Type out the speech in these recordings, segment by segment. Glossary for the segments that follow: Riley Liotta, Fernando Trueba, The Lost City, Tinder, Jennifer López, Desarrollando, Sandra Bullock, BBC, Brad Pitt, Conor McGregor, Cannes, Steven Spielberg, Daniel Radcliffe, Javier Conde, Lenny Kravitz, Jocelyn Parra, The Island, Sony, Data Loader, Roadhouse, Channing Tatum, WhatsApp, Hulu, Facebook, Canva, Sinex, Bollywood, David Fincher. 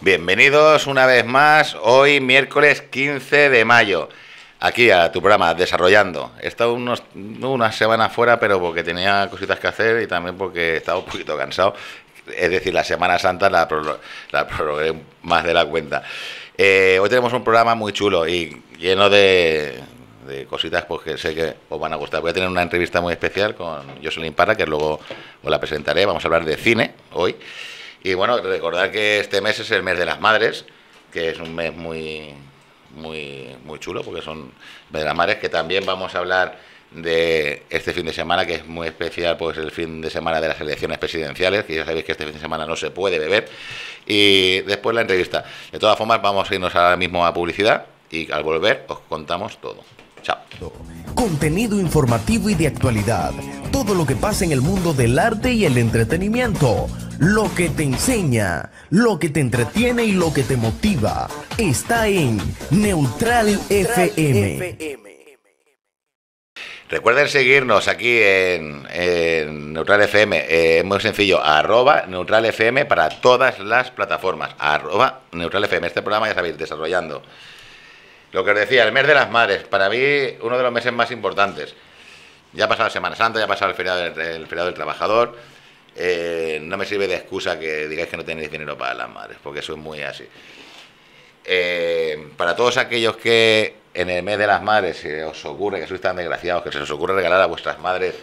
Bienvenidos una vez más, hoy miércoles 15 de mayo, aquí a tu programa, Desarrollando. He estado unas semanas fuera, pero porque tenía cositas que hacer y también porque estaba un poquito cansado. Es decir, la Semana Santa la prorrogué más de la cuenta. Hoy tenemos un programa muy chulo y lleno de cositas pues, que sé que os van a gustar. Voy a tener una entrevista muy especial con Jocelyn Parra, que luego os la presentaré. Vamos a hablar de cine hoy. Y bueno, recordar que este mes es el mes de las madres, que es un mes muy chulo, porque son el mes de las madres, que también vamos a hablar de este fin de semana, que es muy especial, pues el fin de semana de las elecciones presidenciales, que ya sabéis que este fin de semana no se puede beber, y después la entrevista. De todas formas, vamos a irnos ahora mismo a publicidad y al volver os contamos todo. Chao. Contenido informativo y de actualidad. Todo lo que pasa en el mundo del arte y el entretenimiento. Lo que te enseña, lo que te entretiene y lo que te motiva. Está en Neutral FM. Recuerden seguirnos aquí en Neutral FM, es muy sencillo, @Neutral FM para todas las plataformas, @Neutral FM. Este programa ya sabéis, Desarrollando. Lo que os decía, el mes de las madres, para mí uno de los meses más importantes. Ya ha pasado la Semana Santa, ya ha pasado el feriado del trabajador. No me sirve de excusa que digáis que no tenéis dinero para las madres, porque eso es muy así. Para todos aquellos que en el mes de las madres se os ocurre que sois tan desgraciados, que se os ocurre regalar a vuestras madres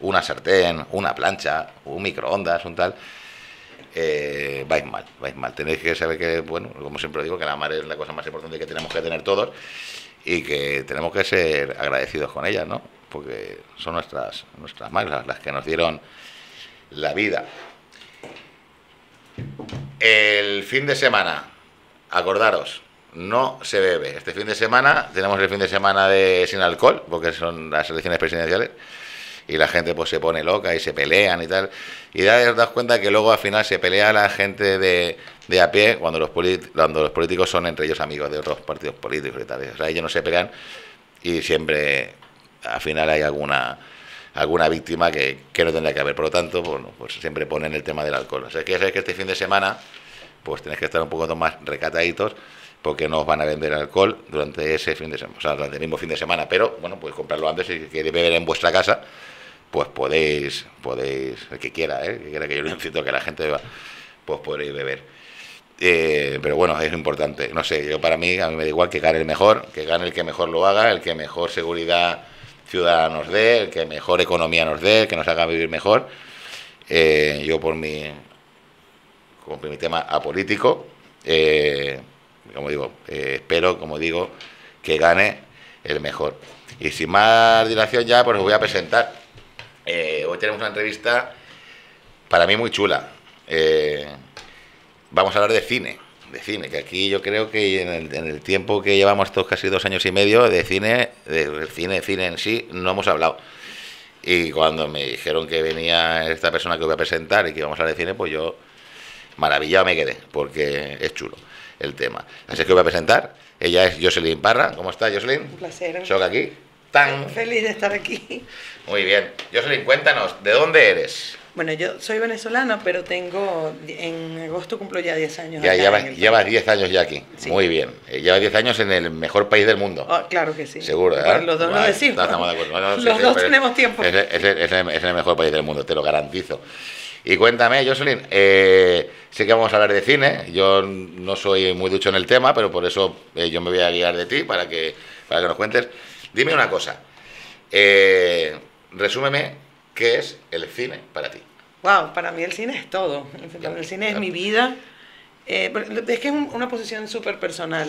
una sartén, una plancha, un microondas, un tal, vais mal. Tenéis que saber que, bueno, como siempre digo, que la madre es la cosa más importante que tenemos que tener todos y que tenemos que ser agradecidos con ellas, ¿no? Porque son nuestras madres las que nos dieron la vida. El fin de semana, acordaros, no se bebe. Este fin de semana tenemos el fin de semana de sin alcohol, porque son las elecciones presidenciales y la gente pues se pone loca y se pelean y tal. Y das cuenta que luego al final se pelea la gente de a pie cuando los políticos son entre ellos amigos de otros partidos políticos y tal. O sea, ellos no se pelean y siempre al final hay alguna víctima que no tendría que haber. Por lo tanto, bueno, pues siempre ponen el tema del alcohol. O sea, que ya sabéis que este fin de semana pues tenéis que estar un poco más recataditos, porque no os van a vender alcohol durante ese fin de semana, o sea, durante el mismo fin de semana, pero bueno, podéis comprarlo antes. Si queréis beber en vuestra casa, pues podéis, el que quiera, el que quiera, que yo le incito a que la gente beba, pues podéis beber. Pero bueno, es importante, no sé, yo para mí, a mí me da igual que gane el mejor, que gane el que mejor lo haga, el que mejor seguridad ciudadana nos dé, el que mejor economía nos dé, el que nos haga vivir mejor. Yo por mi tema apolítico, espero, que gane el mejor. Y sin más dilación ya, pues os voy a presentar. Hoy tenemos una entrevista para mí muy chula. Vamos a hablar de cine, que aquí yo creo que en el tiempo que llevamos estos casi 2 años y medio de cine en sí, no hemos hablado. Y cuando me dijeron que venía esta persona que voy a presentar y que íbamos a hablar de cine, pues yo maravillado me quedé, porque es chulo el tema. Así que voy a presentar. Ella es Jocelyn Parra. ¿Cómo estás, Jocelyn? Un placer. Soy aquí. Tan feliz de estar aquí. Muy bien. Jocelyn, cuéntanos, ¿de dónde eres? Bueno, yo soy venezolana, pero en agosto cumplo ya 10 años. Ya llevas 10 años ya aquí. Sí. Muy bien. Llevas 10 años en el mejor país del mundo. Oh, claro que sí. Seguro, ¿verdad? Bueno, los dos lo decimos. Estamos de acuerdo. Los dos tenemos tiempo. Es el mejor país del mundo, te lo garantizo. Y cuéntame, Jocelyn, sé que vamos a hablar de cine, yo no soy muy ducho en el tema, pero por eso yo me voy a guiar de ti para que nos cuentes. Dime una cosa, resúmeme, ¿qué es el cine para ti? Wow, para mí el cine es todo, el cine es mi vida, es que es una posición súper personal.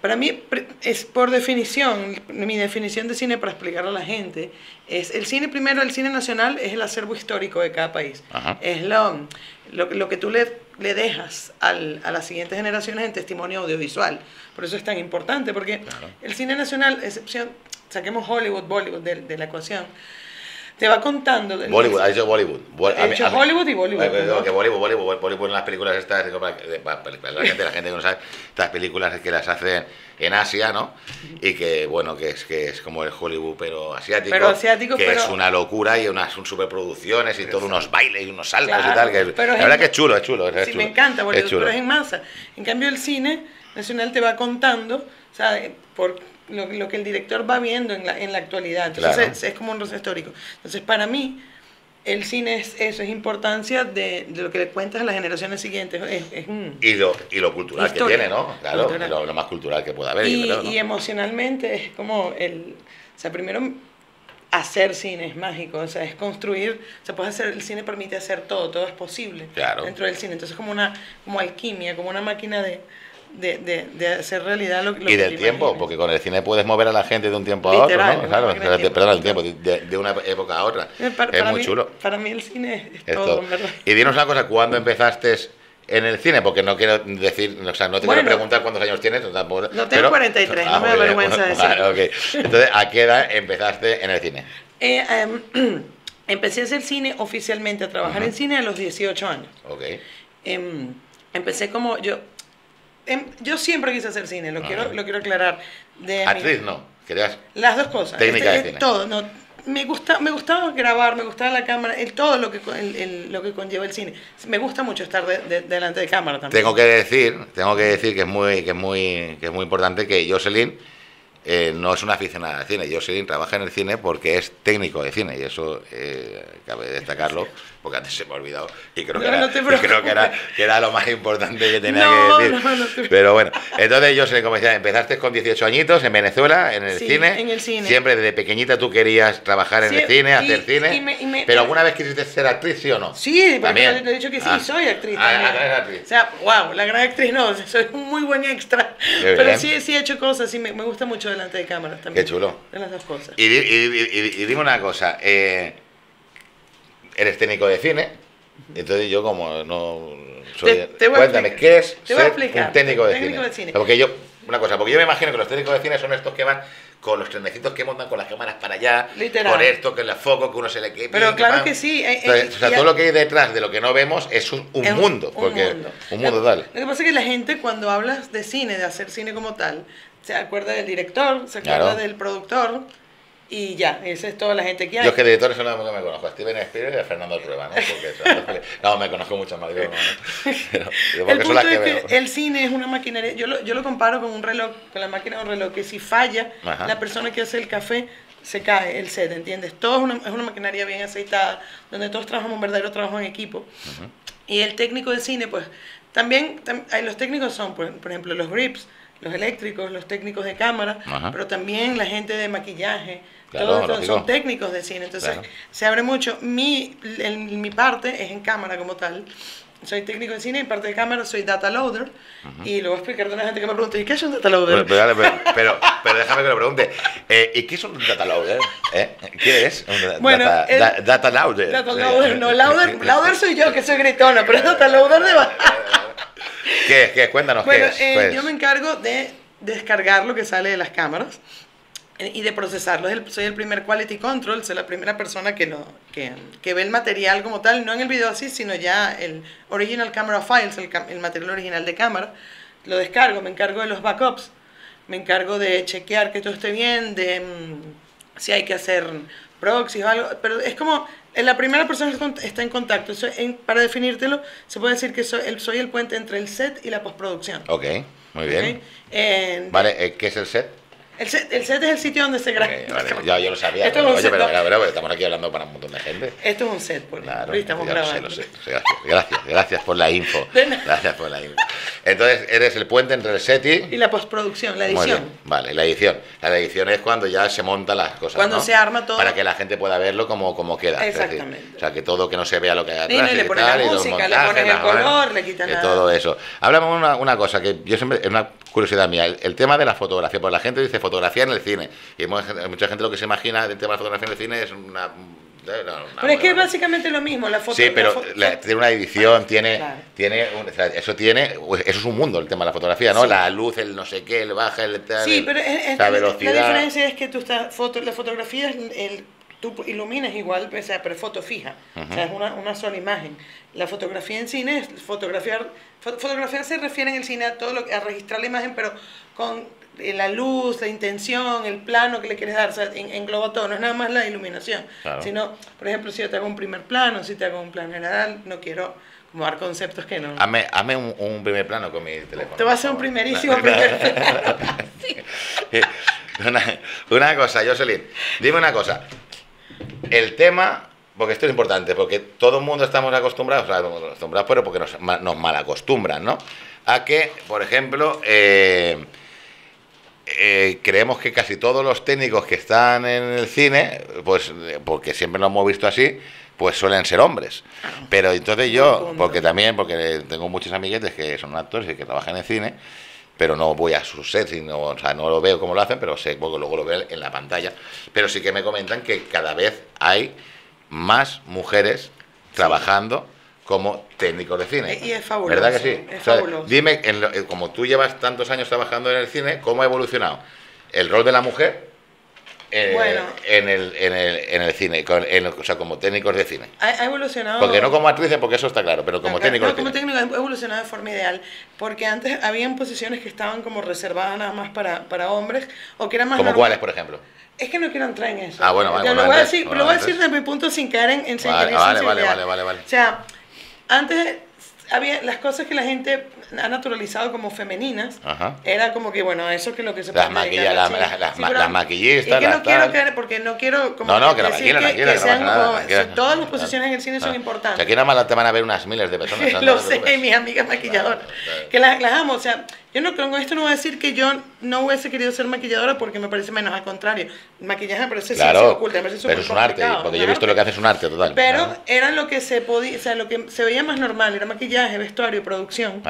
Para mí, es por definición, mi definición de cine para explicar a la gente, es el cine primero, el cine nacional es el acervo histórico de cada país. Ajá. Es lo que tú le dejas a las siguientes generaciones en testimonio audiovisual. Por eso es tan importante, porque claro, el cine nacional, excepción, saquemos Hollywood, Bollywood de la ecuación, Te va contando del Bollywood, ha dicho Bollywood. Bollywood, las películas estas, la gente que no sabe, estas películas que las hacen en Asia, ¿no? Y que, bueno, que es como el Hollywood, pero asiático. Pero es una locura y son superproducciones y todos unos bailes y unos saltos y tal. La verdad que es chulo. Sí, me encanta, porque es en masa. En cambio, el cine nacional te va contando, ¿sabes? Lo que el director va viendo en la actualidad. Entonces, claro. es como un proceso histórico. Entonces, para mí, el cine es eso, es importancia de lo que le cuentas a las generaciones siguientes. Y lo cultural que tiene, ¿no? Claro, lo más cultural que pueda haber. Y emocionalmente es como primero hacer cine es mágico, es construir, puedes hacer, el cine permite hacer todo es posible, claro, dentro del cine. Entonces, como alquimia, como una máquina de hacer realidad lo que del tiempo, imaginas. Porque con el cine puedes mover a la gente de un tiempo a otro, ¿no? Claro, perdón, el tiempo, de una época a otra. Es muy chulo. Para mí el cine es todo, ¿verdad? Y dinos una cosa, ¿cuándo empezaste en el cine? Porque no quiero decir, quiero preguntar cuántos años tienes. Tampoco, no tengo 43, no me da vergüenza de decirlo. Vale, okay. Entonces, ¿a qué edad empezaste en el cine? Empecé a hacer cine oficialmente, a trabajar en cine a los 18 años. Okay. Empecé como yo. Yo siempre quise hacer cine, lo quiero aclarar. Actriz no, querías. Las dos cosas. Técnica de cine. Todo, no. Me gustaba grabar, me gustaba la cámara, todo lo que conlleva el cine. Me gusta mucho estar delante de cámara también. Tengo que decir que es muy importante que Jocelyn no es una aficionada al cine. Jocelyn trabaja en el cine porque es técnico de cine y eso cabe destacarlo, porque antes se me ha olvidado y creo que era lo más importante que tenía que decir. Pero bueno, entonces Jocelyn, como decía, empezaste con 18 añitos en Venezuela, en el cine. Siempre desde pequeñita tú querías trabajar en el cine, hacer cine. Pero ¿alguna vez quisiste ser actriz, sí o no? Sí, también. He dicho que sí, soy actriz. Actriz. O sea, wow, la gran actriz no, soy un muy buen extra. Pero sí he hecho cosas, sí, me gusta mucho delante de cámaras también. Qué chulo. De las dos cosas. Y dime una cosa, eres técnico de cine, entonces yo como no soy... Cuéntame, ¿qué es ser un técnico de cine? Porque yo me imagino que los técnicos de cine son estos que van con los trenecitos que montan con las cámaras para allá, literal, con esto, que el foco, que uno se le quede. Pero claro que sí. Todo lo que hay detrás de lo que no vemos es un mundo. Lo que pasa es que la gente cuando hablas de cine, de hacer cine como tal, se acuerda del director, se acuerda del productor. Y ya, esa es toda la gente que hay. Yo es que de editores son los que me conozco, a Steven Spielberg y a Fernando Trueba, ¿no? Porque no, me conozco mucho más, pero el cine es una maquinaria, yo lo comparo con un reloj, con la máquina de un reloj, que si falla, la persona que hace el café, se cae el set, ¿entiendes? Todo es una maquinaria bien aceitada, donde todos trabajamos un verdadero trabajo en equipo. Y el técnico de cine, pues, también los técnicos son, por ejemplo, los grips, los eléctricos, los técnicos de cámara, pero también la gente de maquillaje, claro, todos son técnicos de cine, entonces se abre mucho. Mi parte es en cámara como tal, soy técnico de cine, en parte de cámara soy data loader, y lo voy a explicar a la gente que me pregunta, ¿y qué es un data loader? Pero déjame que lo pregunte, ¿y qué es un data loader? ¿Qué es un data loader? Data loader, no, loader soy yo que soy gritona, pero es data loader de baja. ¿Qué es? Cuéntanos qué es. Bueno, yo me encargo de descargar lo que sale de las cámaras y de procesarlo. Soy el primer quality control, soy la primera persona que ve el material como tal, no en el video así, sino ya el original camera files, el material original de cámara. Lo descargo, me encargo de los backups, me encargo de chequear que todo esté bien, de si hay que hacer proxies o algo, pero es como... La primera persona que está en contacto, para definírtelo, se puede decir que soy el puente entre el set y la postproducción. Ok, muy bien. Okay. Vale, ¿qué es el set? El set es el sitio donde se graba. Okay, vale. Yo lo sabía. Esto es un set, pero estamos aquí hablando para un montón de gente. Esto es un set, pues. Claro, estamos grabando. Lo sé. Gracias por la info. Gracias por la info. Entonces, eres el puente entre el set y... la postproducción, la edición. Vale, la edición. La edición es cuando ya se montan las cosas, cuando se arma todo. Para que la gente pueda verlo como queda. Exactamente. Es decir, que todo, que no se vea lo que hay atrás. Le pones la música, le pones el color, le quitas nada. Todo eso. Háblame una cosa que yo siempre... Es una curiosidad mía. El tema de la fotografía. Porque la gente dice... fotografía en el cine. Y mucha gente lo que se imagina del tema de la fotografía en el cine es una... pero es que es básicamente lo mismo, la foto. Sí, pero tiene una edición, eso es un mundo el tema de la fotografía, ¿no? Sí. La luz, el no sé qué, el baja, el tal, sí, pero la velocidad. La diferencia es que la fotografía es el tú iluminas igual, o sea, pero foto fija, o sea, es una sola imagen. La fotografía en cine es fotografiar se refiere en el cine a todo lo que, a registrar la imagen, pero con la luz, la intención, el plano que le quieres dar, o sea, engloba todo, no es nada más la iluminación, claro, sino, por ejemplo, si yo te hago un primer plano, si te hago un plano general, no quiero como dar conceptos que no. Hazme un primer plano con mi teléfono. Te voy a hacer un primerísimo primer plano. Sí. Una cosa, Jocelyn, dime una cosa. El tema, porque esto es importante, porque todo el mundo estamos acostumbrados, pero porque nos malacostumbran, ¿no? A que, por ejemplo, creemos que casi todos los técnicos que están en el cine, pues porque siempre lo hemos visto así, pues suelen ser hombres. Pero entonces yo, porque tengo muchos amiguetes que son actores y que trabajan en cine, pero no voy a su set, sino, o sea, no lo veo como lo hacen, pero sé, porque luego lo veo en la pantalla. Pero sí que me comentan que cada vez hay más mujeres trabajando como técnicos de cine. Y es fabuloso. ¿Verdad que sí? Es fabuloso. Dime, como tú llevas tantos años trabajando en el cine, ¿cómo ha evolucionado el rol de la mujer en el cine? O sea, como técnicos de cine. Ha evolucionado. Porque no como actrices, porque eso está claro, pero como técnicos de cine. Como técnicos ha evolucionado de forma ideal, porque antes habían posiciones que estaban como reservadas nada más para hombres, o que eran más... ¿Como cuáles, por ejemplo? Es que no quiero entrar en eso. Ah, bueno, vale. Lo voy a decir desde mi punto sin caer en sensibilidad. Vale. O sea... Antes había las cosas que la gente ha naturalizado como femeninas, era como que, bueno, eso que es lo que se puede maquillar. Las maquillistas, las tal. Porque no quiero que todas las posiciones en el cine son importantes. O sea, aquí nada más te van a ver unas miles de personas. Lo sé, mis amigas maquilladoras, que las amo. O sea, yo no creo, esto no voy a decir que yo no hubiese querido ser maquilladora porque me parece menos, al contrario. Maquillaje me parece súper oculto, me parece súper complicado. Pero es un arte, porque yo he visto lo que hace, es un arte total. Pero era lo que se podía, o sea, lo que se veía más normal, era maquillaje, vestuario, producción.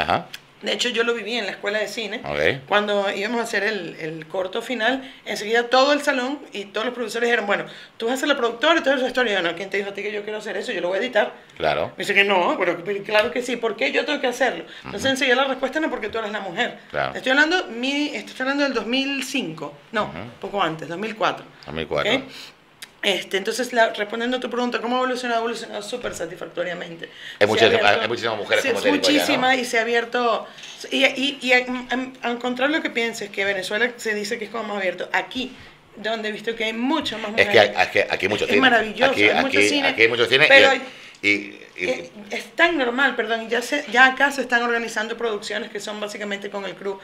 De hecho, yo lo viví en la escuela de cine. Cuando íbamos a hacer el corto final, enseguida todo el salón y todos los productores dijeron, bueno, tú vas a ser la productora y todo el vestuario. Y yo, no, ¿quién te dijo a ti que yo quiero hacer eso? Yo lo voy a editar. Claro. Me dice que no, pero claro que sí. ¿Por qué yo tengo que hacerlo? Entonces, enseguida la respuesta no, porque tú eres la mujer. Claro. Estoy hablando del 2005. No, poco antes, 2004. 2004. ¿Okay? Entonces, respondiendo a tu pregunta, ¿cómo ha evolucionado? Ha evolucionado súper satisfactoriamente. Hay muchísimas mujeres como te digo ya, ¿no? Muchísimas, y se ha abierto... Y al contrario de lo que pienses, que Venezuela se dice que es como más abierto, aquí, donde he visto que hay mucho más mujeres... Es que aquí hay mucho cine. Es maravilloso, hay mucho cine. Aquí hay mucho cine, pero... Es tan normal, perdón, ya acá se están organizando producciones que son básicamente con el crew,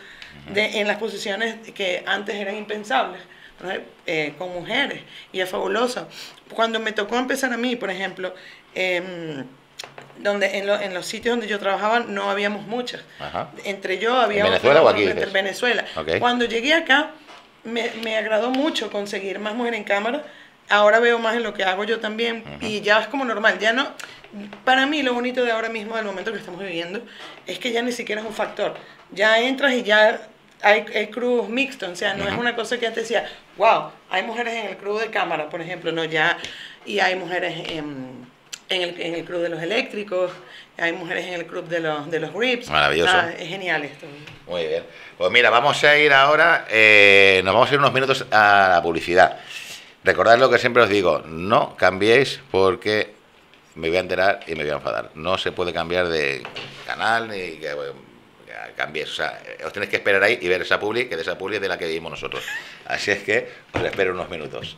en las posiciones que antes eran impensables. Con mujeres, y es fabuloso. Cuando me tocó empezar a mí, por ejemplo, donde en los sitios donde yo trabajaba no habíamos muchas. Entre yo había... ¿En Venezuela o aquí? En Venezuela. Cuando llegué acá me agradó mucho conseguir más mujeres en cámara. Ahora veo más en lo que hago yo también, y ya es como normal, ya no... Para mí lo bonito de ahora mismo, del momento que estamos viviendo, es que ya ni siquiera es un factor. Ya entras y ya... Hay crews mixtos, o sea, no es una cosa que antes decía, wow, hay mujeres en el crew de cámara, por ejemplo, no, ya, y hay mujeres en el crew de los eléctricos, hay mujeres en el crew de los grips. Maravilloso. Es genial esto. Muy bien. Pues mira, vamos a ir ahora, nos vamos a ir unos minutos a la publicidad. Recordad lo que siempre os digo, no cambiéis porque me voy a enterar y me voy a enfadar. No se puede cambiar de canal ni que... Cambiéis, o sea, os tenéis que esperar ahí y ver esa publi, que de esa publi es de la que vivimos nosotros. Así es que os espero unos minutos.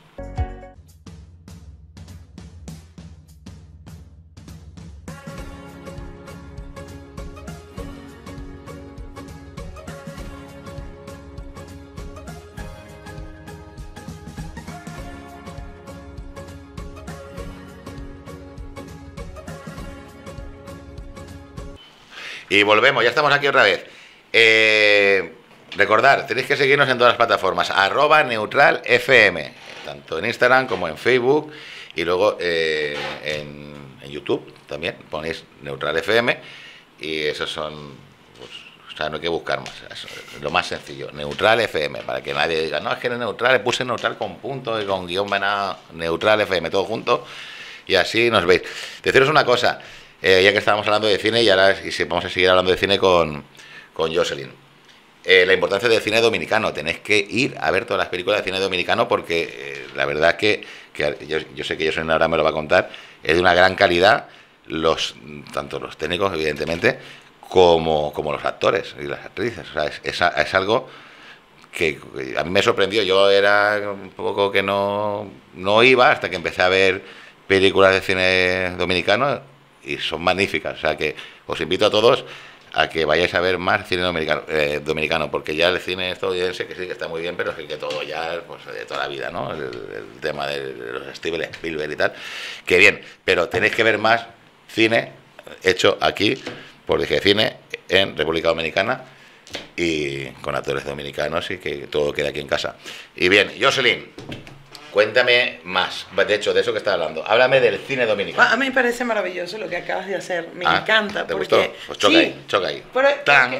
Y volvemos, ya estamos aquí otra vez. Recordad, tenéis que seguirnos en todas las plataformas, @neutralfm, tanto en Instagram como en Facebook, y luego en YouTube también ponéis Neutral FM, y esos son, pues, o sea, no hay que buscar más, eso es lo más sencillo, Neutral FM, para que nadie diga, no, es que no es neutral, le puse neutral con punto y con guión, van a Neutral FM, todo junto, y así nos veis. Deciros una cosa. Ya que estábamos hablando de cine, y ahora vamos a seguir hablando de cine con Jocelyn. La importancia del cine dominicano. Tenéis que ir a ver todas las películas de cine dominicano, porque la verdad que, que yo sé que Jocelyn ahora me lo va a contar, es de una gran calidad, tanto los técnicos, evidentemente, como los actores y las actrices. O sea, es algo que a mí me sorprendió. Yo era un poco que no iba hasta que empecé a ver películas de cine dominicano y son magníficas. O sea, que os invito a todos a que vayáis a ver más cine dominicano, porque ya el cine estadounidense, que sí que está muy bien, pero es el que todo ya, pues de toda la vida, ¿no? El tema de los Steven Spielberg y tal, que bien, pero tenéis que ver más cine hecho aquí, por dije cine, en República Dominicana y con actores dominicanos y que todo quede aquí en casa. Y bien, Jocelyn, cuéntame más, de hecho, de eso que estás hablando. Háblame del cine dominicano. A mí me parece maravilloso lo que acabas de hacer. Me encanta. ¿Te gustó? Pues choca, sí, ahí, choca ahí.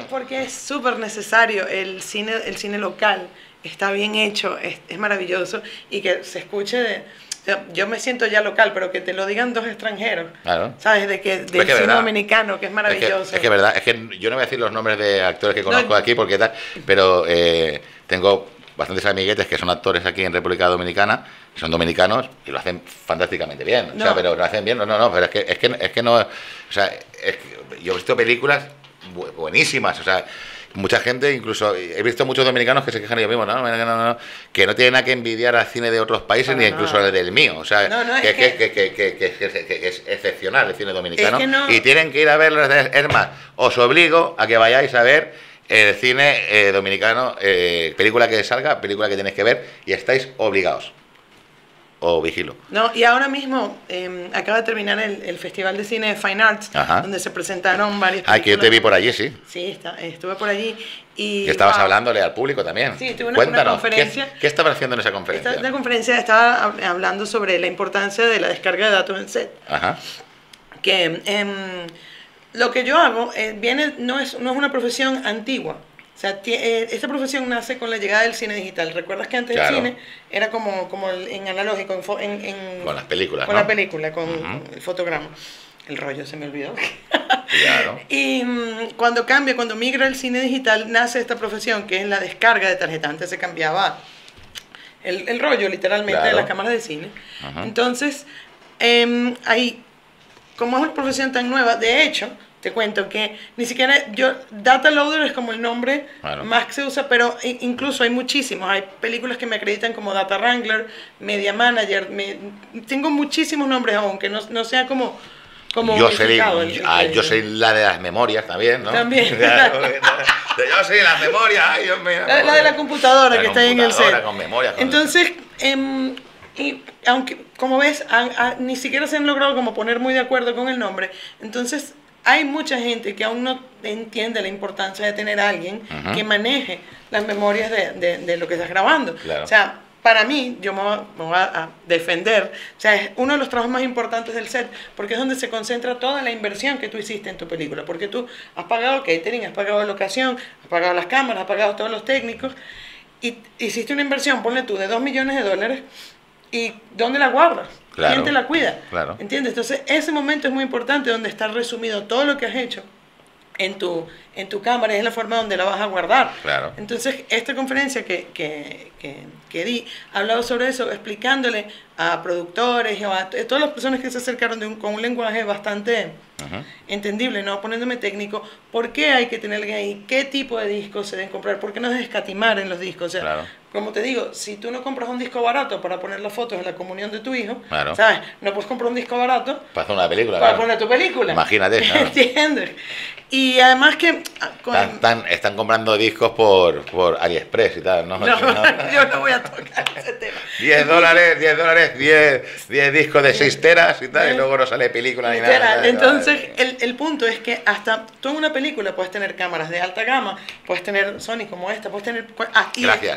Porque es súper necesario. El cine local está bien hecho, es maravilloso. Y que se escuche de... O sea, yo me siento ya local, pero que te lo digan dos extranjeros. Claro. ¿Sabes? Del cine dominicano, que es maravilloso. Es que verdad. Es que yo no voy a decir los nombres de actores que conozco aquí, porque tal, pero tengo bastantes amiguetes que son actores aquí en República Dominicana, son dominicanos y lo hacen fantásticamente bien. No. O sea, pero lo hacen bien, no, pero es que no, o sea, yo he visto películas buenísimas, o sea, mucha gente, incluso he visto muchos dominicanos que se quejan ellos mismos, no, que no tienen nada que envidiar al cine de otros países, ni incluso al del mío, o sea, que es excepcional el cine dominicano, es que no. Y tienen que ir a verlo. Es más, os obligo a que vayáis a ver el cine dominicano, película que salga, película que tenéis que ver, y estáis obligados. O vigilo. No, y ahora mismo acaba de terminar el Festival de Cine de Fine Arts, ajá, donde se presentaron varias películas. Ah, que yo te vi por allí, sí. Sí, estuve por allí. Y estabas hablándole al público también. Sí, tuve una conferencia. ¿Qué estabas haciendo en esa conferencia? En la conferencia estaba hablando sobre la importancia de la descarga de datos en set. Ajá. Que... lo que yo hago no es una profesión antigua. O sea, esta profesión nace con la llegada del cine digital. ¿Recuerdas que antes, claro, el cine era como en analógico, con las películas, con, ¿no?, la película, con, uh-huh, el fotograma? El rollo se me olvidó. Claro. Y cuando migra el cine digital, nace esta profesión que es la descarga de tarjetas. Antes se cambiaba el rollo, literalmente, claro, de las cámaras de cine. Uh-huh. Entonces, como es una profesión tan nueva, de hecho, te cuento que ni siquiera Data Loader es como el nombre, claro, más que se usa, pero incluso hay muchísimos. Hay películas que me acreditan como Data Wrangler, Media Manager. Tengo muchísimos nombres, aunque no sea como yo soy la de las memorias también, ¿no? También. Yo soy las memorias. Ay, Dios mío. La de la computadora, la que está ahí en el set. Con memoria, entonces... Y aunque, como ves, ni siquiera se han logrado como poner muy de acuerdo con el nombre. Entonces, hay mucha gente que aún no entiende la importancia de tener a alguien, uh-huh, que maneje las memorias de lo que estás grabando. Claro. O sea, para mí, yo me voy a defender. O sea, es uno de los trabajos más importantes del set, porque es donde se concentra toda la inversión que tú hiciste en tu película. Porque tú has pagado catering, has pagado locación, has pagado las cámaras, has pagado todos los técnicos. Y hiciste una inversión, ponle tú, de $2 millones. ¿Y dónde la guardas? Claro. ¿Quién te la cuida? Claro. ¿Entiendes? Entonces, ese momento es muy importante, donde está resumido todo lo que has hecho en tu cámara, es la forma donde la vas a guardar. Claro. Entonces, esta conferencia que di, hablaba sobre eso, explicándole a productores, a todas las personas que se acercaron con un lenguaje bastante, uh-huh, entendible, no poniéndome técnico, por qué hay que tener ahí, qué tipo de discos se deben comprar, por qué no escatimar en los discos. O sea, claro, como te digo, si tú no compras un disco barato para poner las fotos en la comunión de tu hijo, claro, ¿sabes? No puedes comprar un disco barato para hacer una película, para, claro, poner tu película. Imagínate, ¿no? ¿Entiendes? Y además que... Están comprando discos por AliExpress y tal, ¿no? No, yo no voy a tocar ese tema. $10, 10 discos de 6 teras y tal, y luego no sale película ni nada. Entonces, el punto es que hasta tú en una película puedes tener cámaras de alta gama, puedes tener Sony como esta, puedes tener...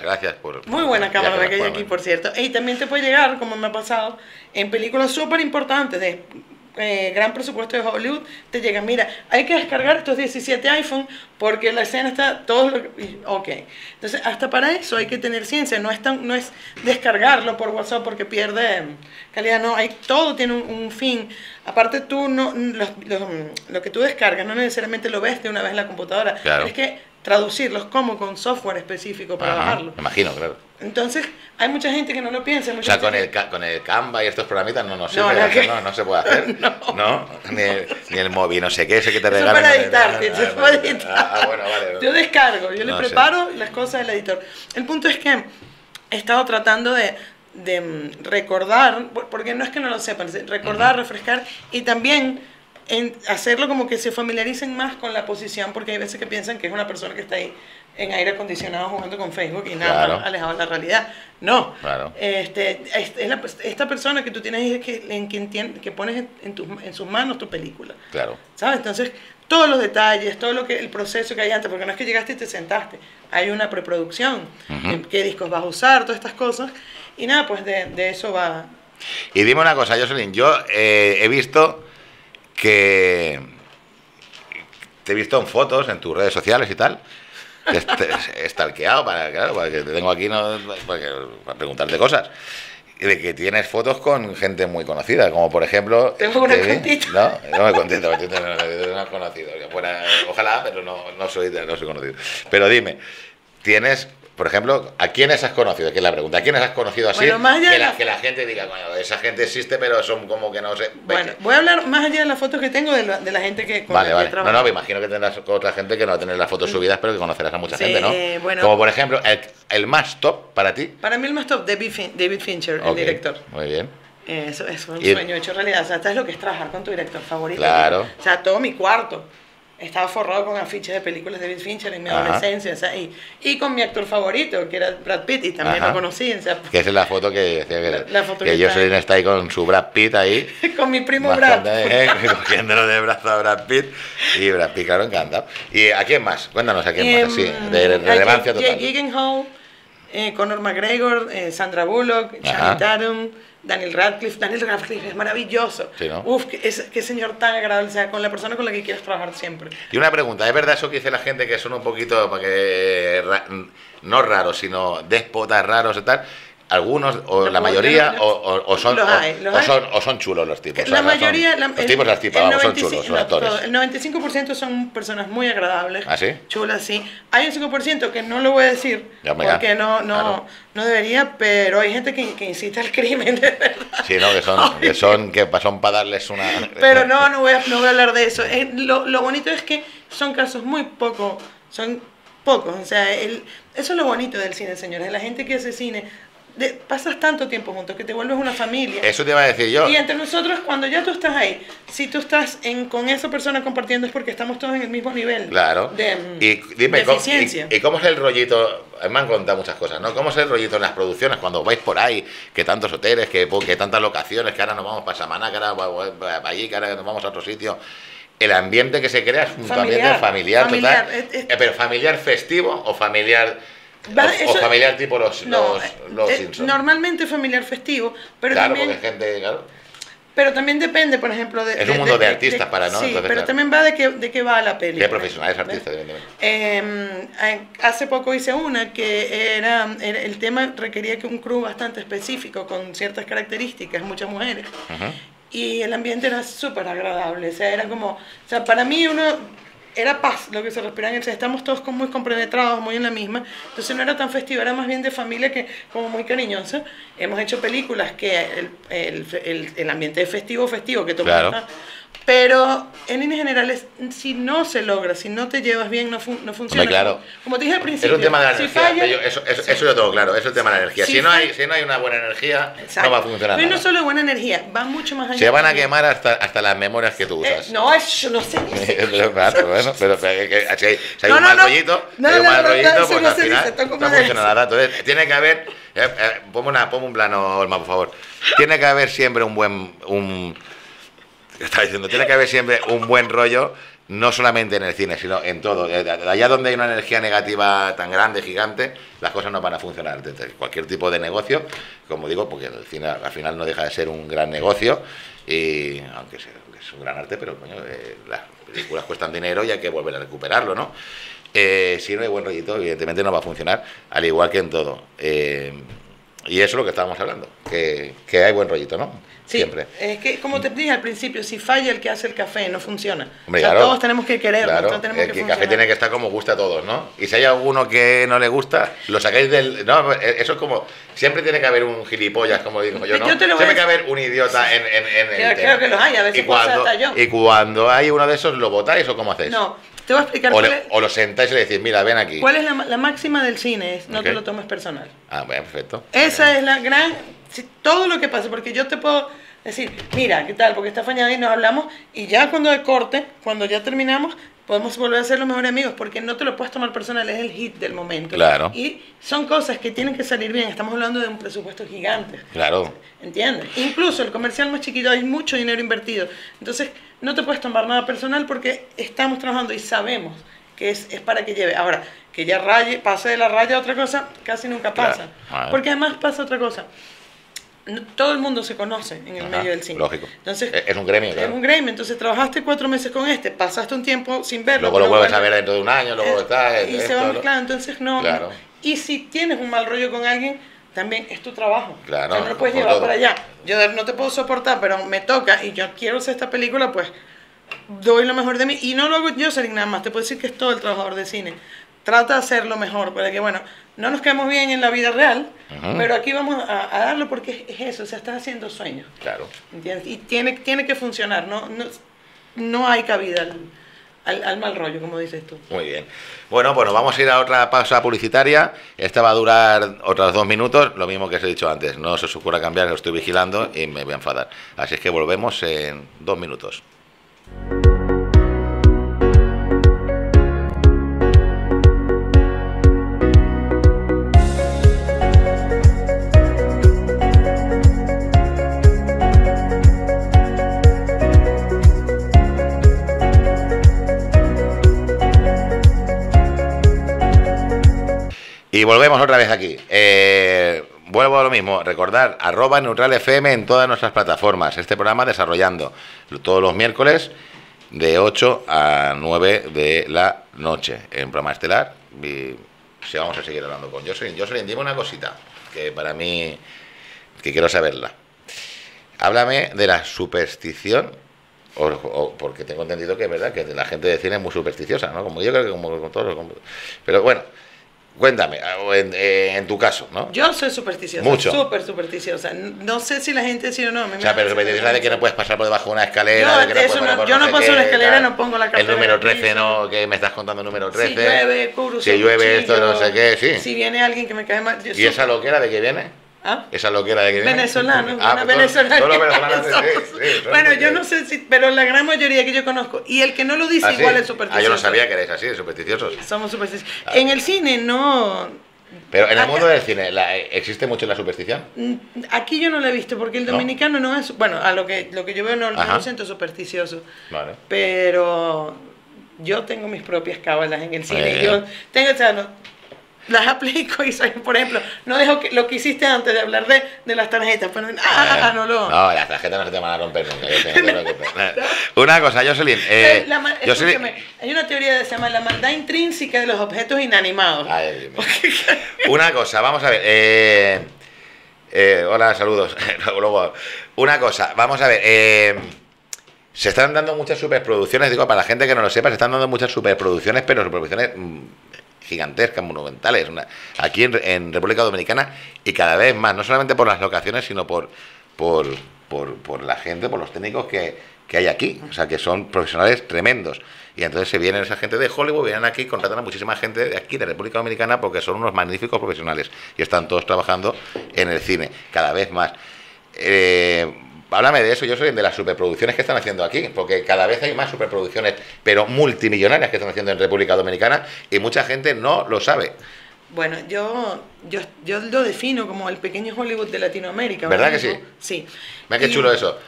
Gracias por... Muy buena cámara la que hay aquí, por cierto. Y también te puede llegar, como me ha pasado, en películas súper importantes de... gran presupuesto de Hollywood, te llega, mira, hay que descargar estos 17 iPhone porque la escena está todo lo que... Ok, entonces hasta para eso hay que tener ciencia, no es descargarlo por WhatsApp porque pierde calidad, no, todo tiene un fin. Aparte tú, no, lo que tú descargas no necesariamente lo ves de una vez en la computadora, claro, es que traducirlos como con software específico para bajarlo. Me imagino, claro. Entonces, hay mucha gente que no lo piensa. O sea, con el Canva y estos programitas no se puede hacer. No. Ni el móvil, no sé qué, eso que te regalan. Eso para editar, se puede editar. Bueno, vale. Yo descargo, yo le preparo las cosas del editor. El punto es que he estado tratando de recordar, porque no es que no lo sepan, recordar, refrescar y también en hacerlo como que se familiaricen más con la posición, porque hay veces que piensan que es una persona que está ahí en aire acondicionado jugando con Facebook y nada, alejado de la realidad. No, claro. Esta persona que tú tienes es que pones en sus manos tu película. Claro. ¿Sabes? Entonces, todos los detalles, todo el proceso que hay antes, porque no es que llegaste y te sentaste, hay una preproducción, qué discos vas a usar, todas estas cosas, y nada, pues de eso va. Y dime una cosa, Jocelyn, yo he visto que te he visto en fotos, en tus redes sociales y tal, estalqueado para que te tengo aquí para preguntarte cosas, de que tienes fotos con gente muy conocida, como por ejemplo... Tengo una cuentita. No me contento, no es conocido. Ojalá, pero no soy conocido. Pero dime, tienes, por ejemplo, ¿a quiénes has conocido? Que es la pregunta. ¿A quiénes has conocido así? Bueno, más allá que la gente diga, bueno, esa gente existe, pero son como que no sé. Bueno, voy a hablar más allá de las fotos que tengo de la gente que con la que trabajo. No, me imagino que tendrás otra gente que no va a tener las fotos subidas, pero que conocerás a mucha gente, ¿no? Bueno, como por ejemplo, el más top para ti. Para mí el más top, David Fincher, el director. Muy bien. Eso es un sueño hecho realidad. O sea, ¿sabes lo que es trabajar con tu director favorito? Claro. O sea, todo mi cuarto estaba forrado con afiches de películas de David Fincher en mi adolescencia, o sea, y con mi actor favorito, que era Brad Pitt, y también lo conocí. O sea, que esa es la foto que decía que Jocelyn está ahí con su Brad Pitt ahí. Con mi primo Brad. Cogiéndolo de brazo a Brad Pitt. Y Brad Pitt, claro, encantado. ¿Y a quién más? Cuéntanos a quién más, sí, de relevancia total. Jake Gyllenhaal, Conor McGregor, Sandra Bullock, Channing Tatum, Daniel Radcliffe es maravilloso. Sí, ¿no? Uf, qué señor tan agradable, o sea, con la persona con la que quieres trabajar siempre. Y una pregunta, ¿es verdad eso que dice la gente que son un poquito, porque, no raros, sino déspotas raros y tal? Algunos, o la mayoría, o son chulos los tipos. La mayoría, los tipos las tipas, vamos, son chulos, son actores. El 95% son personas muy agradables, chulas, sí. Hay un 5% que no lo voy a decir, porque no debería, pero hay gente que incita al crimen, de verdad. Sí, no, que son para darles una... Pero no voy a hablar de eso. Lo bonito es que son casos muy pocos, o sea, eso es lo bonito del cine, señores, la gente que hace cine... pasas tanto tiempo juntos que te vuelves una familia. Eso te iba a decir yo. Y entre nosotros, cuando ya tú estás ahí, si tú estás con esa persona compartiendo, es porque estamos todos en el mismo nivel. Claro. Dime, eficiencia. ¿Y cómo es el rollito? Me han contado muchas cosas, ¿no? ¿Cómo es el rollito en las producciones cuando vais por ahí? Que tantos hoteles, que tantas locaciones, que ahora nos vamos para Samaná, que ahora para allí, que ahora nos vamos a otro sitio. El ambiente que se crea es un ambiente familiar total. Pero familiar festivo o familiar... O familiar tipo los Simpsons. Normalmente familiar festivo, pero claro, también, porque gente, pero también depende, por ejemplo, de... Es un mundo de artistas para, ¿no? Sí, entonces, pero también va de qué va la peli. De profesionales artistas, evidentemente. Hace poco hice una que era el tema requería que un crew bastante específico, con ciertas características, muchas mujeres. Y el ambiente era súper agradable, o sea, era como... O sea, para mí era paz lo que se respiraba en el set. Estamos todos muy compenetrados, muy en la misma. Entonces no era tan festivo, era más bien de familia, que como muy cariñosa. Hemos hecho películas que el ambiente es festivo, que toma. Claro. Pero en líneas generales, si no se logra, si no te llevas bien, no funciona. Hombre, claro. Como te dije al principio, es un tema de la energía. Falla, eso yo tengo claro, es el tema de la energía. Si no hay una buena energía, no va a funcionar. Pero no solo buena energía, va mucho más allá. Se van a quemar hasta las memorias que tú usas. No, eso no sé. Pero si hay un mal rollito, pues al final no funciona nada. Entonces, tiene que haber, ponme un plano, Olma, por favor. Tiene que haber siempre tiene que haber siempre un buen rollo, no solamente en el cine, sino en todo. Allá donde hay una energía negativa tan grande, gigante, las cosas no van a funcionar. Entonces, cualquier tipo de negocio, como digo, porque el cine al final no deja de ser un gran negocio, y aunque es un gran arte, pero coño, las películas cuestan dinero y hay que volver a recuperarlo, ¿no? Si no hay buen rollito, evidentemente no va a funcionar, al igual que en todo. Y eso es lo que estábamos hablando, que hay buen rollito, ¿no? Sí, siempre. Es que, como te dije al principio, si falla el que hace el café, no funciona. Hombre, o sea, claro, todos tenemos que quererlo, claro, todos tenemos que el café tiene que estar como gusta a todos, ¿no? Y si hay alguno que no le gusta, lo sacáis del... No, eso es como... Siempre tiene que haber un gilipollas, como digo yo, ¿no? Yo siempre tiene que haber un idiota, sí, en claro, el tema. Claro que los hay, a veces pasa hasta yo. Y cuando hay uno de esos, ¿lo votáis o cómo hacéis? No. Te voy a explicar o lo sentáis y le decís, mira, ven aquí. ¿Cuál es la máxima del cine? Es, no te lo tomes personal. Ah, bueno, perfecto. Esa es la gran... Si, todo lo que pasa, porque yo te puedo decir, mira, ¿qué tal? Porque está fañada y nos hablamos, y ya cuando de corte, cuando ya terminamos, podemos volver a ser los mejores amigos, porque no te lo puedes tomar personal, es el hit del momento. Claro. Y son cosas que tienen que salir bien, estamos hablando de un presupuesto gigante. Claro. ¿Entiendes? Incluso el comercial más chiquito, hay mucho dinero invertido. Entonces... No te puedes tomar nada personal porque estamos trabajando y sabemos que es para que lleve. Ahora, que ya raye, pase de la raya a otra cosa, casi nunca pasa. Claro. Porque además pasa otra cosa. No, todo el mundo se conoce en el medio del cine. Lógico. Entonces, es un gremio, claro. Es un gremio. Entonces, trabajaste 4 meses con este, pasaste un tiempo sin verlo. Luego lo vuelves a ver dentro de un año, luego estás... Y se va mezclando. Entonces, no. Claro. Y si tienes un mal rollo con alguien... También es tu trabajo. Claro, o sea, no lo puedes llevar para allá. Yo no te puedo soportar, pero me toca y yo quiero hacer esta película, pues doy lo mejor de mí. Y no lo hago yo, Selin, nada más. Te puedo decir que es todo el trabajador de cine. Trata de hacer lo mejor para que, bueno, no nos quedemos bien en la vida real, pero aquí vamos a darlo porque es eso. O sea, estás haciendo sueños. Claro. ¿Entiendes? Y tiene que funcionar. No hay cabida al mal rollo, como dices tú. Muy bien. Bueno, pues nos vamos a ir a otra pausa publicitaria. Esta va a durar otros 2 minutos, lo mismo que os he dicho antes. No se os ocurra cambiar, lo estoy vigilando y me voy a enfadar. Así es que volvemos en 2 minutos. Y volvemos otra vez aquí. Vuelvo a lo mismo. Recordar, @neutralfm en todas nuestras plataformas. Este programa Desarrollando. Todos los miércoles de 8 a 9 de la noche. En programa estelar. Y sí, vamos a seguir hablando con Jocelyn. Jocelyn, dime una cosita que para mí... que quiero saberla. Háblame de la superstición. Porque tengo entendido que es verdad que la gente de cine es muy supersticiosa, ¿no? Como yo creo que como todos los... Pero bueno... Cuéntame, en tu caso, ¿no? Yo soy supersticiosa. Mucho. Súper supersticiosa. No sé si la gente sí o no. O sea, pero supersticiosa de que no puedes pasar por debajo de una escalera. No, de que no yo no paso una escalera, no pongo la cartera. El número 13, ¿no? Que me estás contando el número 13. Si llueve, cubro. Si llueve esto, no sé qué, sí. Si viene alguien que me cae mal. ¿Y esa loquera de qué viene? ¿Ah? Esa loquera de que viene. Venezolanos. Una venezolana. Bueno, yo no sé si, pero la gran mayoría que yo conozco, y el que no lo dice igual es supersticioso. Ah, yo no sabía que erais así, supersticiosos. Somos supersticiosos. En el cine no. Pero en el mundo del cine, ¿existe mucho la superstición? Aquí yo no la he visto, porque el dominicano no es. Bueno, a lo que yo veo no lo siento supersticioso. Vale. Pero yo tengo mis propias cábalas en el cine. Yo tengo, o sea, las aplico y soy, por ejemplo, no dejo que lo que hiciste antes de hablar de las tarjetas, pero no, las tarjetas no se te van a romper nunca. Una cosa, Jocelyn, hay una teoría que se llama la maldad intrínseca de los objetos inanimados. Ay, una cosa, vamos a ver, hola, saludos. Una cosa, vamos a ver, se están dando muchas superproducciones, digo, para la gente que no lo sepa, se están dando muchas superproducciones, pero superproducciones gigantescas, monumentales, aquí en República Dominicana, y cada vez más, no solamente por las locaciones, sino por la gente, por los técnicos que hay aquí, o sea, que son profesionales tremendos, y entonces se vienen esa gente de Hollywood, vienen aquí, contratan a muchísima gente de aquí, de República Dominicana, porque son unos magníficos profesionales, y están todos trabajando en el cine, cada vez más. Háblame de eso, yo soy de las superproducciones que están haciendo aquí, porque cada vez hay más superproducciones, pero multimillonarias, que están haciendo en República Dominicana, y mucha gente no lo sabe. Bueno, yo lo defino como el pequeño Hollywood de Latinoamérica. ¿Verdad que sí? Sí. Mira qué chulo eso.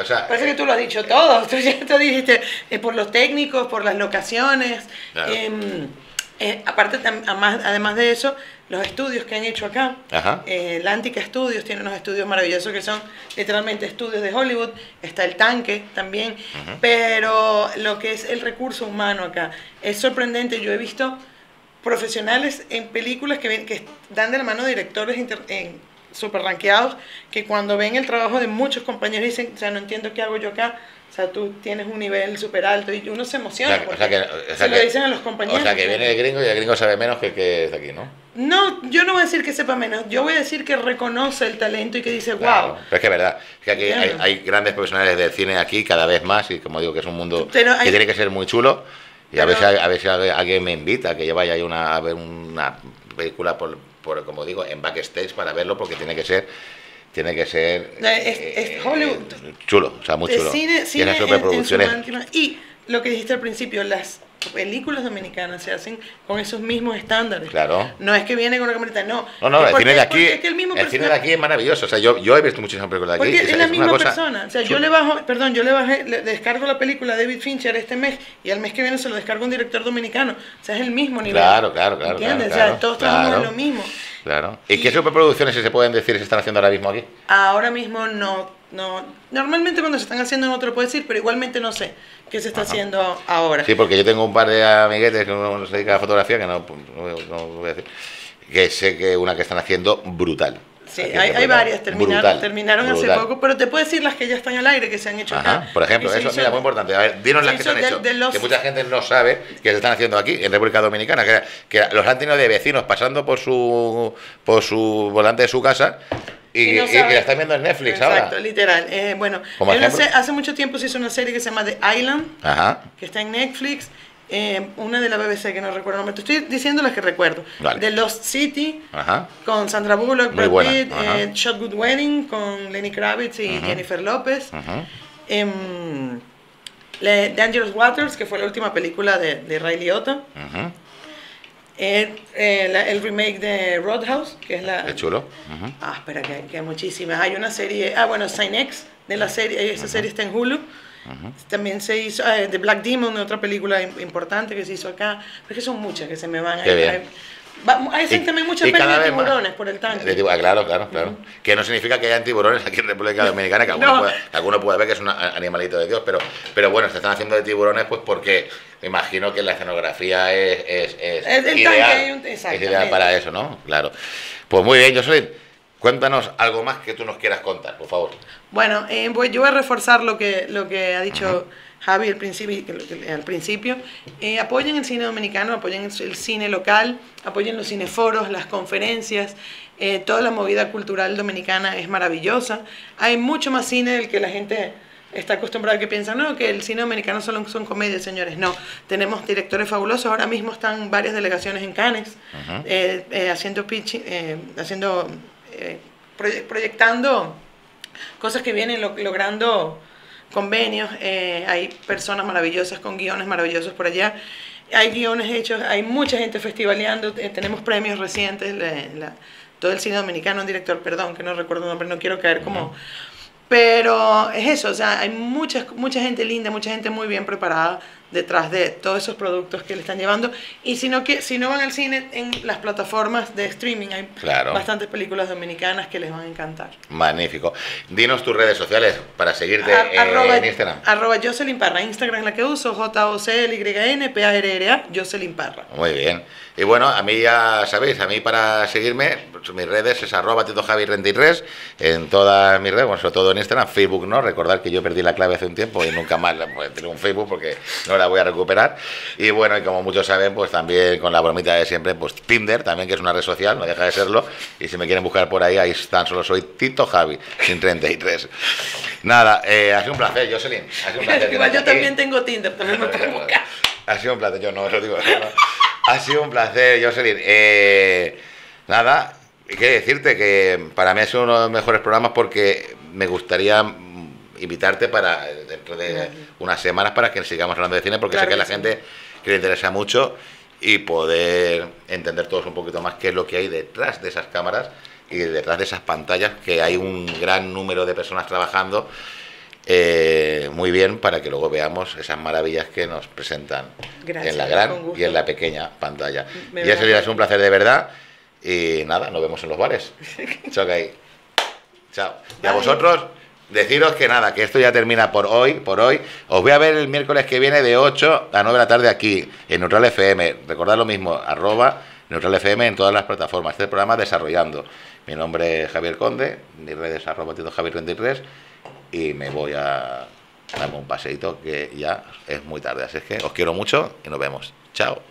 O sea, parece que tú lo has dicho todo, tú ya te dijiste, por los técnicos, por las locaciones, claro. Aparte, además de eso, los estudios que han hecho acá, Atlantic Studios tiene unos estudios maravillosos que son literalmente estudios de Hollywood, está el tanque también, pero lo que es el recurso humano acá es sorprendente. Yo he visto profesionales en películas que dan de la mano directores súper rankeados, que cuando ven el trabajo de muchos compañeros dicen, o sea, no entiendo qué hago yo acá. O sea, tú tienes un nivel súper alto y uno se emociona. O sea, lo dicen a los compañeros. O sea, que viene el gringo y el gringo sabe menos que es de aquí, ¿no? No, yo no voy a decir que sepa menos. Yo voy a decir que reconoce el talento y que dice, claro, wow. Pero es que es verdad. Es que aquí hay grandes profesionales del cine aquí cada vez más. Y como digo, que es un mundo que tiene que ser muy chulo. Y a ver si alguien me invita, que yo vaya ahí a ver una película, por como digo, en backstage para verlo, porque tiene que ser es Hollywood, chulo, o sea, muy chulo. Cine y superproducciones. Y lo que dijiste al principio, las películas dominicanas se hacen con esos mismos estándares. Claro. No es que viene con una camarita, no. No, el cine de aquí es, que el cine de aquí es maravilloso. O sea, yo he visto muchísimas películas de aquí. Porque es la misma persona. O sea, chula. Le descargo la película de David Fincher este mes y al mes que viene se lo descargo a un director dominicano. O sea, es el mismo nivel. Claro. ¿Entiendes? Claro, o sea, todos trabajamos lo mismo. Claro. ¿Y qué superproducciones se pueden decir se están haciendo ahora mismo aquí? Ahora mismo no. Normalmente cuando se están haciendo no te lo puedo decir, pero igualmente no sé qué se está haciendo ahora. Sí, porque yo tengo un par de amiguetes que uno se dedica a la fotografía, que no voy a decir, que sé que una que están haciendo brutal. Sí, hay varias, terminaron hace poco, pero te puedo decir las que ya están al aire, que se han hecho acá. Por ejemplo, eso mira, muy importante. A ver, dinos las que se han hecho, que mucha gente no sabe que se están haciendo aquí, en República Dominicana, que los han tenido de vecinos pasando por su volante de su casa. Y que la están viendo en Netflix. Exacto, ahora. Exacto, literal. Bueno, hace mucho tiempo se hizo una serie que se llama The Island, que está en Netflix, una de la BBC que no recuerdo el nombre. Te estoy diciendo las que recuerdo. Vale. The Lost City, con Sandra Bullock, Brad Pitt, Shotgun Wedding, con Lenny Kravitz y Jennifer López. Dangerous Waters, que fue la última película de Riley Liotta. El remake de Roadhouse, que es la... Qué chulo. Espera, que hay muchísimas. Hay una serie... bueno, Sinex, de la serie, esa serie está en Hulu. También se hizo... The Black Demon, otra película importante que se hizo acá. Pero es que son muchas que se me van a... Hay también muchas pérdidas de tiburones por el tanque. Claro. Que no significa que hayan tiburones aquí en República Dominicana, que alguno puede ver que es un animalito de Dios, pero bueno, se están haciendo de tiburones pues porque me imagino que la escenografía es ideal, es ideal para eso, ¿no? Claro. Pues muy bien, Jocelyn, cuéntanos algo más que tú nos quieras contar, por favor. Bueno, pues yo voy a reforzar lo que ha dicho... Javi, al principio, apoyen el cine dominicano, apoyen el cine local, apoyen los cineforos, las conferencias, toda la movida cultural dominicana es maravillosa. Hay mucho más cine del que la gente está acostumbrada, que piensa, no, que el cine dominicano solo son comedias, señores. No, tenemos directores fabulosos, ahora mismo están varias delegaciones en Cannes, haciendo pitching, proyectando cosas que vienen logrando... convenios, hay personas maravillosas con guiones maravillosos por allá, hay guiones hechos, hay mucha gente festivaleando, tenemos premios recientes, todo el cine dominicano, un director, perdón, que no recuerdo el nombre, no quiero caer como... Pero es eso, o sea, hay mucha gente linda, mucha gente muy bien preparada detrás de todos esos productos que le están llevando. Y si no van al cine, en las plataformas de streaming hay bastantes películas dominicanas que les van a encantar. Magnífico. Dinos tus redes sociales para seguirte en Instagram. @ Jocelyn Parra, Instagram es la que uso, JOCLYNPARRA, Jocelyn Parra. Muy bien. Y bueno, a mí ya sabéis, a mí para seguirme, mis redes es @ TitoJavi33 en todas mis redes, bueno, sobre todo en Instagram, Facebook no, recordad que yo perdí la clave hace un tiempo y nunca más tengo un Facebook porque no la voy a recuperar. Y bueno, y como muchos saben, pues también con la bromita de siempre, pues Tinder también, que es una red social, no deja de serlo, y si me quieren buscar por ahí, ahí tan solo soy TitoJavi, sin 33. Nada, ha sido un placer, Jocelyn, ha sido un placer. Yo también tengo Tinder, también me pueden buscar. Ha sido un placer, yo no, eso digo. Ha sido un placer, Jocelyn. Nada, quiero decirte que para mí ha sido uno de los mejores programas porque me gustaría invitarte para dentro de unas semanas para que sigamos hablando de cine, porque sé que a la gente que le interesa mucho y poder entender todos un poquito más qué es lo que hay detrás de esas cámaras y detrás de esas pantallas, que hay un gran número de personas trabajando muy bien para que luego veamos esas maravillas que nos presentan en la gran y en la pequeña pantalla. Y eso es un placer de verdad. Y nada, nos vemos en los bares. Chao. Y a vosotros, deciros que nada, que esto ya termina por hoy. Os voy a ver el miércoles que viene de 8 a 9 de la tarde aquí, en Neutral FM. Recordad lo mismo, @ Neutral FM en todas las plataformas. Este programa Desarrollando. Mi nombre es Javier Conde, mi red es @Javier23 y me voy a darme un paseíto que ya es muy tarde. Así es que os quiero mucho y nos vemos. Chao.